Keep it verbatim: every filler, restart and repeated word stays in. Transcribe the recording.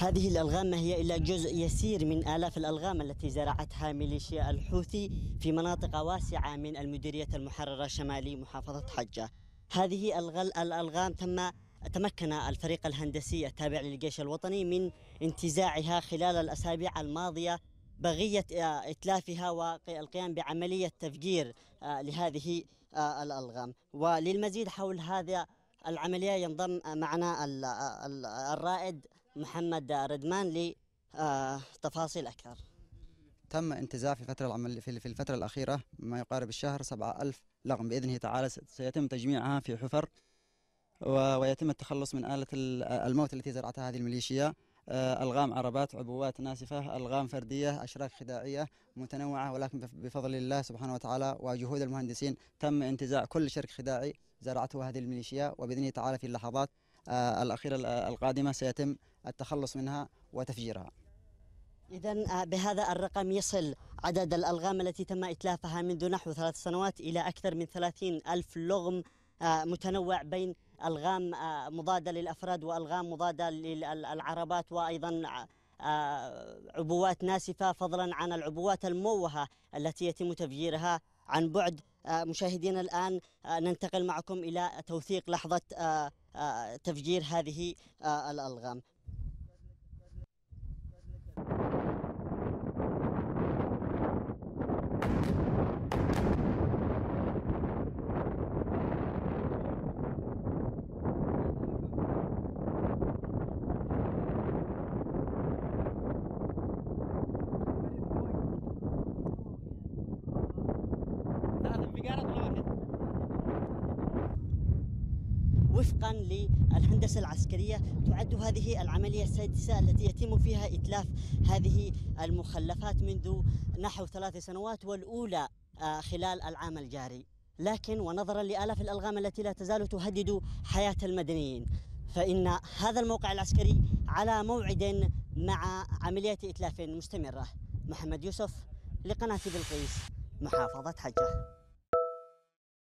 هذه الألغام ما هي إلا جزء يسير من آلاف الألغام التي زرعتها ميليشيا الحوثي في مناطق واسعة من المديرية المحررة شمالي محافظة حجة. هذه الألغام تم تمكن الفريق الهندسي التابع للجيش الوطني من انتزاعها خلال الأسابيع الماضية بغية إتلافها والقيام بعملية تفجير لهذه الألغام. وللمزيد حول هذا العملية ينضم معنا الرائد محمد ردمان لتفاصيل أكثر. تم انتزاع في فترة العمل في الفترة الأخيرة ما يقارب الشهر سبعة آلاف لغم بإذنه تعالى سيتم تجميعها في حفر ويتم التخلص من آلة الموت التي زرعتها هذه الميليشيا. ألغام عربات، عبوات ناسفة، ألغام فردية، أشراك خداعية متنوعة، ولكن بفضل الله سبحانه وتعالى وجهود المهندسين تم انتزاع كل شرك خداعي زرعته هذه الميليشيا، وبإذنه تعالى في اللحظات الأخيرة القادمة سيتم التخلص منها وتفجيرها. إذا بهذا الرقم يصل عدد الألغام التي تم إتلافها منذ نحو ثلاث سنوات إلى أكثر من ثلاثين ألف لغم متنوع بين ألغام مضادة للأفراد وألغام مضادة للعربات وأيضا عبوات ناسفة، فضلا عن العبوات المموهة التي يتم تفجيرها عن بعد. مشاهدينا الآن ننتقل معكم إلى توثيق لحظة تفجير هذه الألغام. وفقا للهندسة العسكرية تعد هذه العملية السادسة التي يتم فيها إتلاف هذه المخلفات منذ نحو ثلاث سنوات، والأولى خلال العام الجاري. لكن ونظرا لآلاف الألغام التي لا تزال تهدد حياة المدنيين، فإن هذا الموقع العسكري على موعد مع عملية إتلاف مستمرة. محمد يوسف لقناة بلقيس محافظة حجة.